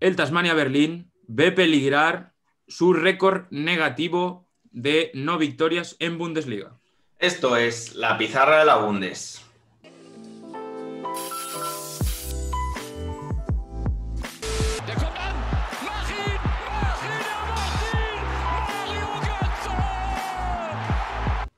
el Tasmania Berlín ve peligrar su récord negativo de no victorias en Bundesliga. Esto es La Pizarra de la Bundes.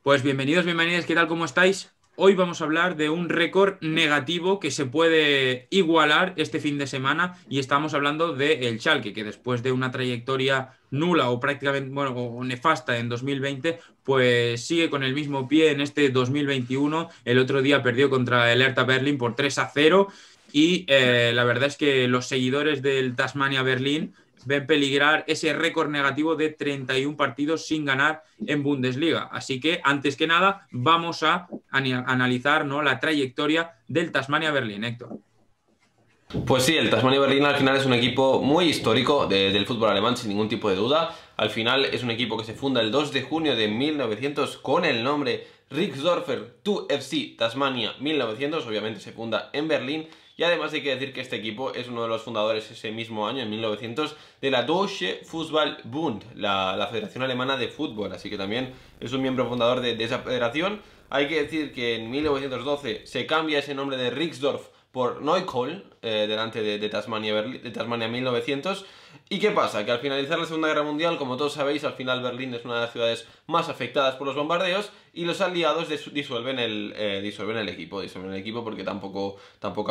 Pues bienvenidos, bienvenidas, ¿qué tal? ¿Cómo estáis? Hoy vamos a hablar de un récord negativo que se puede igualar este fin de semana y estamos hablando del Schalke, que después de una trayectoria nula o prácticamente, bueno, o nefasta en 2020, pues sigue con el mismo pie en este 2021. El otro día perdió contra el Hertha Berlín por 3-0 y la verdad es que los seguidores del Tasmania Berlín ven peligrar ese récord negativo de 31 partidos sin ganar en Bundesliga. Así que, antes que nada, vamos a analizar, ¿no?, la trayectoria del Tasmania Berlín, Héctor. Pues sí, el Tasmania Berlín al final es un equipo muy histórico del fútbol alemán, sin ningún tipo de duda. Al final es un equipo que se funda el 2 de junio de 1900 con el nombre Rixdorfer 2FC Tasmania 1900, obviamente se funda en Berlín. Y además hay que decir que este equipo es uno de los fundadores ese mismo año, en 1900, de la Deutsche Fußball Bund, la Federación Alemana de Fútbol. Así que también es un miembro fundador de esa federación. Hay que decir que en 1912 se cambia ese nombre de Rixdorf por Neukölln, delante de Tasmania 1900. ¿Y qué pasa? Que al finalizar la Segunda Guerra Mundial, como todos sabéis, al final Berlín es una de las ciudades más afectadas por los bombardeos y los aliados disuelven el equipo porque tampoco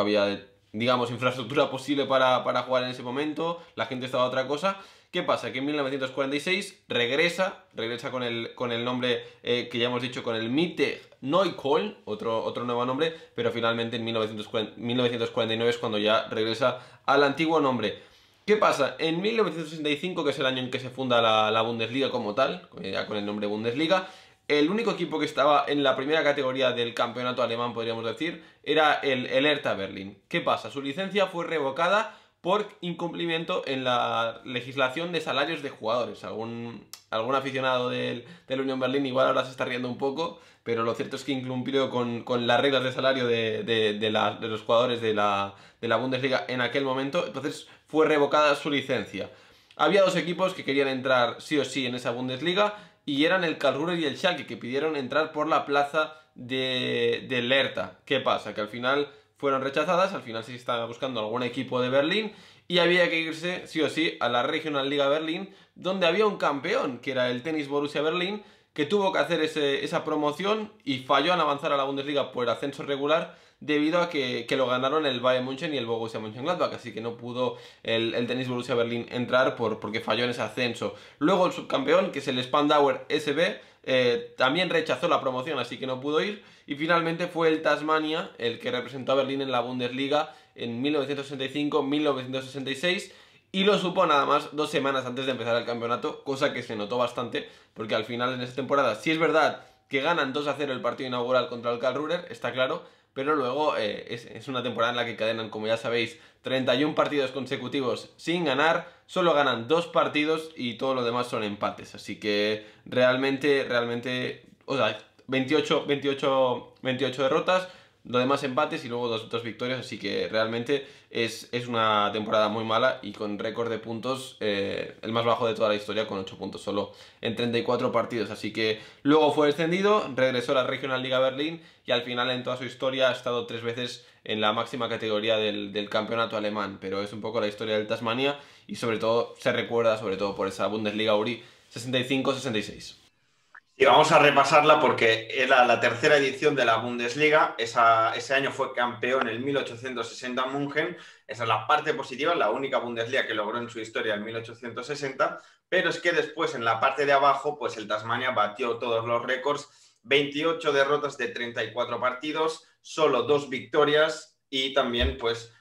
había, digamos, infraestructura posible para jugar en ese momento, la gente estaba a otra cosa. ¿Qué pasa? Que en 1946 regresa con el nombre que ya hemos dicho, con el Mitte Neukölln, otro nuevo nombre, pero finalmente en 1949 es cuando ya regresa al antiguo nombre. ¿Qué pasa? En 1965, que es el año en que se funda la Bundesliga como tal, ya con el nombre Bundesliga, el único equipo que estaba en la primera categoría del campeonato alemán, podríamos decir, era el Hertha Berlín. ¿Qué pasa? Su licencia fue revocada por incumplimiento en la legislación de salarios de jugadores. Algún aficionado del Unión Berlín igual ahora se está riendo un poco, pero lo cierto es que incumplió con las reglas de salario de los jugadores de la Bundesliga en aquel momento, entonces fue revocada su licencia. Había dos equipos que querían entrar sí o sí en esa Bundesliga y eran el Karlsruher y el Schalke, que pidieron entrar por la plaza del Hertha. ¿Qué pasa? Que al final fueron rechazadas, al final se estaba buscando algún equipo de Berlín y había que irse sí o sí a la Regional Liga Berlín, donde había un campeón, que era el Tennis Borussia Berlín, que tuvo que hacer esa promoción y falló en avanzar a la Bundesliga por ascenso regular debido a que lo ganaron el Bayern München y el Borussia München Gladbach, así que no pudo el Tennis Borussia Berlín entrar porque falló en ese ascenso. Luego el subcampeón, que es el Spandauer SB, también rechazó la promoción, así que no pudo ir, y finalmente fue el Tasmania el que representó a Berlín en la Bundesliga en 1965-1966 y lo supo nada más 2 semanas antes de empezar el campeonato, cosa que se notó bastante porque al final en esa temporada sí es verdad que ganan 2-0 el partido inaugural contra el Karlsruher, está claro, pero luego es una temporada en la que encadenan, como ya sabéis, 31 partidos consecutivos sin ganar. Solo ganan 2 partidos y todo lo demás son empates. Así que realmente, o sea, 28 derrotas, lo demás empates y luego 2 victorias. Así que realmente es una temporada muy mala y con récord de puntos, el más bajo de toda la historia, con 8 puntos solo en 34 partidos. Así que luego fue descendido, regresó a la Regional Liga Berlín y al final en toda su historia ha estado 3 veces en la máxima categoría del campeonato alemán, pero es un poco la historia del Tasmania y sobre todo se recuerda por esa Bundesliga Uri 65-66. Y vamos a repasarla porque era la 3ª edición de la Bundesliga. Ese año fue campeón el 1860 München. Esa es la parte positiva, la única Bundesliga que logró en su historia el 1860, pero es que después en la parte de abajo pues el Tasmania batió todos los récords, 28 derrotas de 34 partidos, solo 2 victorias y también pues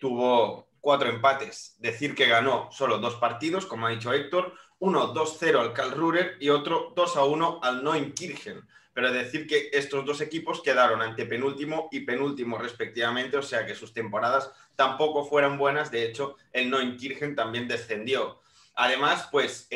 tuvo 4 empates. Decir que ganó solo 2 partidos, como ha dicho Héctor, uno 2-0 al Karlsruher y otro 2-1 al Neuenkirchen. Pero decir que estos 2 equipos quedaron antepenúltimo y penúltimo respectivamente, o sea que sus temporadas tampoco fueron buenas. De hecho, el Neuenkirchen también descendió. Además, pues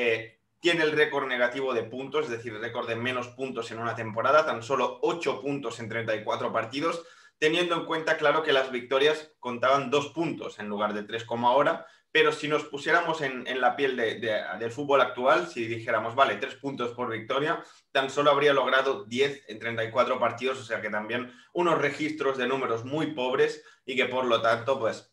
tiene el récord negativo de puntos, es decir, el récord de menos puntos en una temporada, tan solo 8 puntos en 34 partidos, teniendo en cuenta, claro, que las victorias contaban 2 puntos en lugar de 3 como ahora, Pero si nos pusiéramos en la piel del fútbol actual, si dijéramos, vale, 3 puntos por victoria, tan solo habría logrado 10 en 34 partidos, o sea que también unos registros de números muy pobres y que por lo tanto, pues,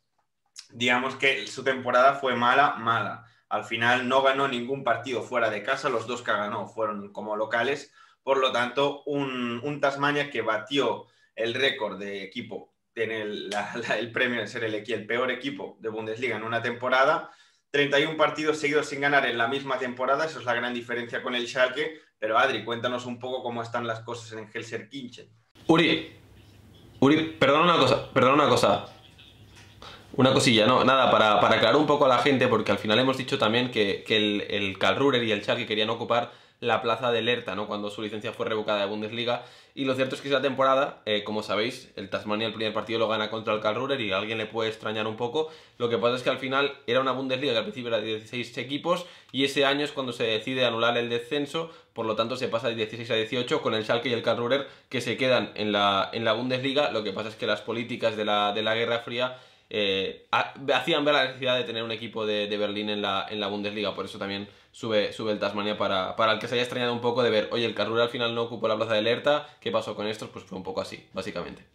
digamos que su temporada fue mala, mala. Al final no ganó ningún partido fuera de casa, los dos que ganó fueron como locales, por lo tanto, un Tasmania que batió el récord de equipo en el premio de ser el peor equipo de Bundesliga en una temporada, 31 partidos seguidos sin ganar en la misma temporada, eso es la gran diferencia con el Schalke, pero Adri, cuéntanos un poco cómo están las cosas en Gelsenkirchen. Uri, perdona una cosa. Una cosilla, no, nada, para aclarar un poco a la gente, porque al final hemos dicho también que el Karlsruher y el Schalke querían ocupar la plaza de Hertha, ¿no?, cuando su licencia fue revocada de Bundesliga, y lo cierto es que esa temporada, como sabéis, el Tasmania el primer partido lo gana contra el Karlsruher y a alguien le puede extrañar un poco. Lo que pasa es que al final era una Bundesliga que al principio era de 16 equipos y ese año es cuando se decide anular el descenso, por lo tanto se pasa de 16 a 18 con el Schalke y el Karlsruher que se quedan en la Bundesliga. Lo que pasa es que las políticas de la Guerra Fría hacían ver la necesidad de tener un equipo de Berlín en la Bundesliga, por eso también sube el Tasmania, para el que se haya extrañado un poco de ver, oye, el Karlsruher al final no ocupó la plaza de Hertha, ¿qué pasó con estos? Pues fue un poco así, básicamente.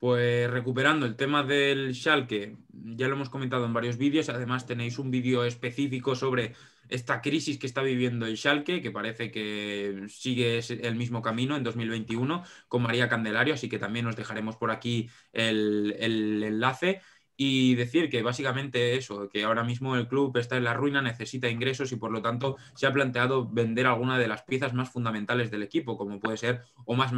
Pues recuperando el tema del Schalke, ya lo hemos comentado en varios vídeos, además tenéis un vídeo específico sobre esta crisis que está viviendo el Schalke, que parece que sigue el mismo camino en 2021 con María Candelario, así que también os dejaremos por aquí el enlace. Y decir que básicamente eso, que ahora mismo el club está en la ruina, necesita ingresos y por lo tanto se ha planteado vender alguna de las piezas más fundamentales del equipo, como puede ser Omar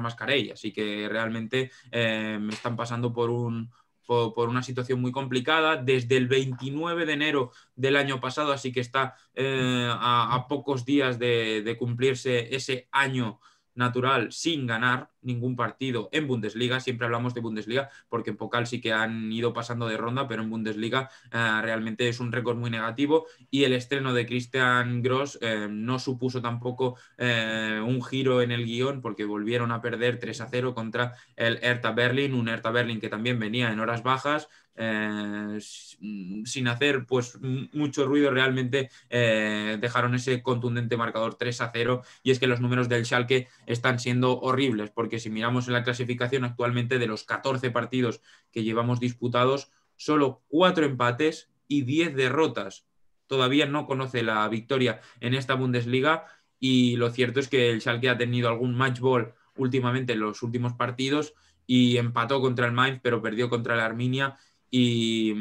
Mascarell. Así que realmente me están pasando por una situación muy complicada desde el 29 de enero del año pasado, así que está a pocos días de cumplirse ese año natural sin ganar ningún partido en Bundesliga. Siempre hablamos de Bundesliga porque en Pokal sí que han ido pasando de ronda, pero en Bundesliga realmente es un récord muy negativo, y el estreno de Christian Gross no supuso tampoco un giro en el guión, porque volvieron a perder 3-0 contra el Hertha Berlín, un Hertha Berlín que también venía en horas bajas, sin hacer pues mucho ruido. Realmente dejaron ese contundente marcador 3-0, y es que los números del Schalke están siendo horribles, porque si miramos en la clasificación actualmente, de los 14 partidos que llevamos disputados, solo 4 empates y 10 derrotas. Todavía no conoce la victoria en esta Bundesliga, y lo cierto es que el Schalke ha tenido algún match ball últimamente en los últimos partidos, y empató contra el Mainz pero perdió contra el Arminia. Y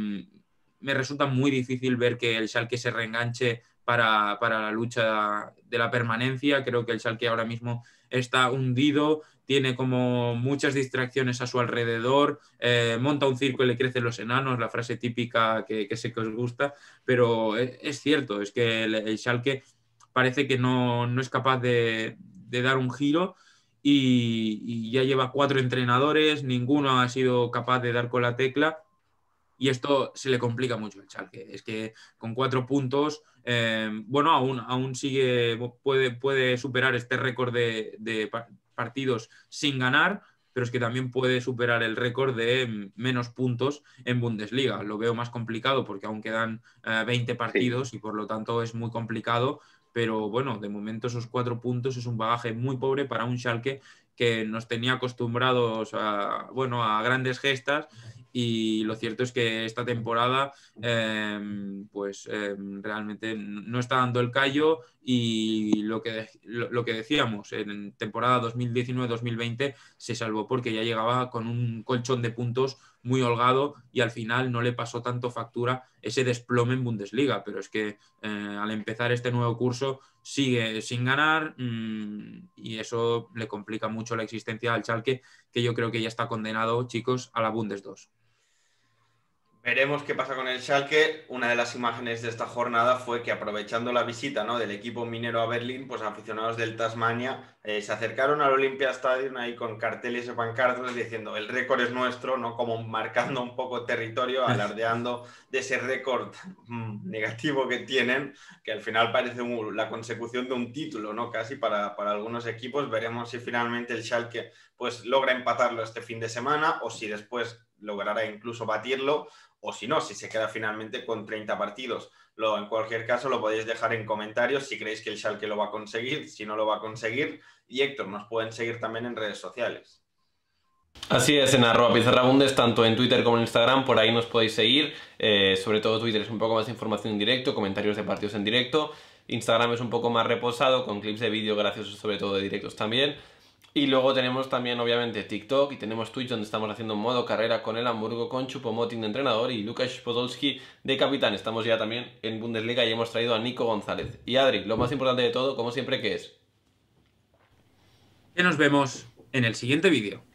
me resulta muy difícil ver que el Schalke se reenganche para la lucha de la permanencia. Creo que el Schalke ahora mismo está hundido, tiene como muchas distracciones a su alrededor, monta un circo y le crecen los enanos, la frase típica que sé que os gusta, pero es cierto, es que el Schalke parece que no es capaz de dar un giro. Y ya lleva 4 entrenadores, ninguno ha sido capaz de dar con la tecla. Y esto se le complica mucho al Schalke. Es que con 4 puntos, bueno, aún sigue, puede superar este récord de partidos sin ganar, pero es que también puede superar el récord de menos puntos en Bundesliga. Lo veo más complicado porque aún quedan 20 partidos y por lo tanto es muy complicado. Pero bueno, de momento esos 4 puntos es un bagaje muy pobre para un Schalke que nos tenía acostumbrados a grandes gestas. Y lo cierto es que esta temporada realmente no está dando el callo, y lo que decíamos, en temporada 2019-2020 se salvó porque ya llegaba con un colchón de puntos muy holgado y al final no le pasó tanto factura ese desplome en Bundesliga. Pero es que al empezar este nuevo curso sigue sin ganar, y eso le complica mucho la existencia al Schalke, que yo creo que ya está condenado, chicos, a la Bundes 2. Veremos qué pasa con el Schalke. Una de las imágenes de esta jornada fue que, aprovechando la visita, ¿no?, del equipo minero a Berlín, pues aficionados del Tasmania se acercaron al Olympiastadion ahí con carteles y pancartas diciendo el récord es nuestro, ¿no?, como marcando un poco territorio, alardeando de ese récord negativo que tienen, que al final parece la consecución de un título, ¿no?, casi para algunos equipos. Veremos si finalmente el Schalke pues logra empatarlo este fin de semana, o si después logrará incluso batirlo, o si no, si se queda finalmente con 30 partidos. En cualquier caso, lo podéis dejar en comentarios si creéis que el Schalke lo va a conseguir, si no lo va a conseguir. Y Héctor, nos pueden seguir también en redes sociales. Así es, en @pizarrabundes, tanto en Twitter como en Instagram, por ahí nos podéis seguir. Sobre todo Twitter es un poco más de información en directo, comentarios de partidos en directo. Instagram es un poco más reposado, con clips de vídeo graciosos, sobre todo de directos también. Y luego tenemos también, obviamente, TikTok, y tenemos Twitch, donde estamos haciendo modo carrera con el Hamburgo, con Chupo Motín de entrenador y Lukasz Podolski de capitán. Estamos ya también en Bundesliga y hemos traído a Nico González. Y Adri, lo más importante de todo, como siempre, ¿qué es? Que nos vemos en el siguiente vídeo.